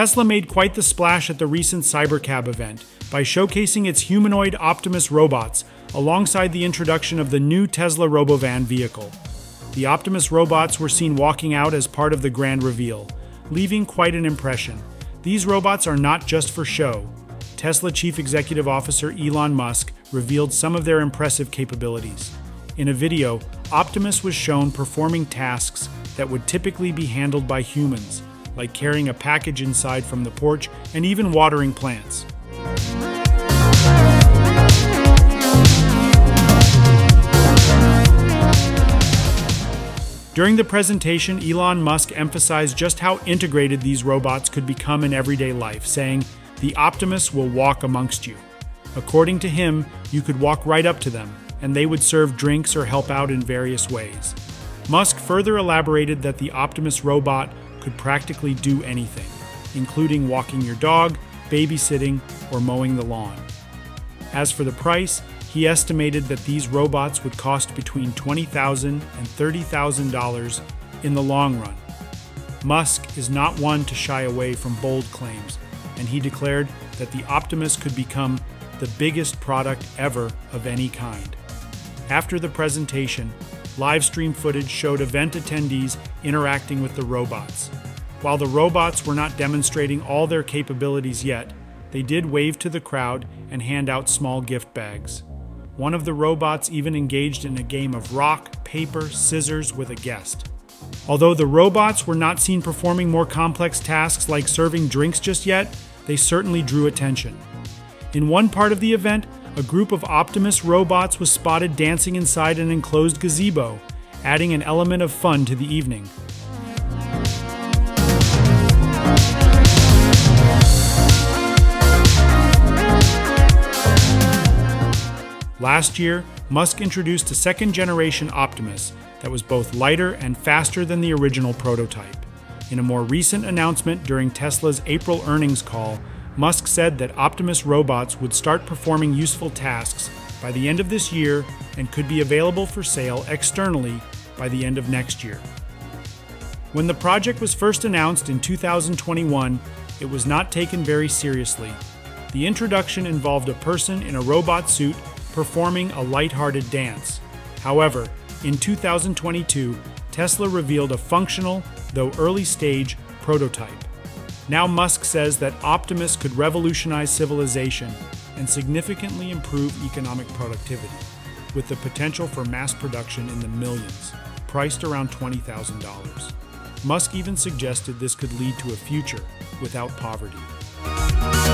Tesla made quite the splash at the recent Cybercab event by showcasing its humanoid Optimus robots alongside the introduction of the new Tesla Robovan vehicle. The Optimus robots were seen walking out as part of the grand reveal, leaving quite an impression. These robots are not just for show. Tesla Chief Executive Officer Elon Musk revealed some of their impressive capabilities. In a video, Optimus was shown performing tasks that would typically be handled by humans, like carrying a package inside from the porch and even watering plants. During the presentation, Elon Musk emphasized just how integrated these robots could become in everyday life, saying, "The Optimus will walk amongst you." According to him, you could walk right up to them, and they would serve drinks or help out in various ways. Musk further elaborated that the Optimus robot could practically do anything, including walking your dog, babysitting, or mowing the lawn. As for the price, he estimated that these robots would cost between $20,000 and $30,000 in the long run. Musk is not one to shy away from bold claims, and he declared that the Optimus could become the biggest product ever of any kind. After the presentation, live stream footage showed event attendees interacting with the robots. While the robots were not demonstrating all their capabilities yet, they did wave to the crowd and hand out small gift bags. One of the robots even engaged in a game of rock, paper, scissors with a guest. Although the robots were not seen performing more complex tasks like serving drinks just yet, they certainly drew attention. In one part of the event, a group of Optimus robots was spotted dancing inside an enclosed gazebo, adding an element of fun to the evening. Last year, Musk introduced a second-generation Optimus that was both lighter and faster than the original prototype. In a more recent announcement during Tesla's April earnings call, Musk said that Optimus robots would start performing useful tasks by the end of this year and could be available for sale externally by the end of next year. When the project was first announced in 2021, it was not taken very seriously. The introduction involved a person in a robot suit performing a lighthearted dance. However, in 2022, Tesla revealed a functional, though early-stage, prototype. Now Musk says that Optimus could revolutionize civilization and significantly improve economic productivity, with the potential for mass production in the millions, priced around $20,000. Musk even suggested this could lead to a future without poverty.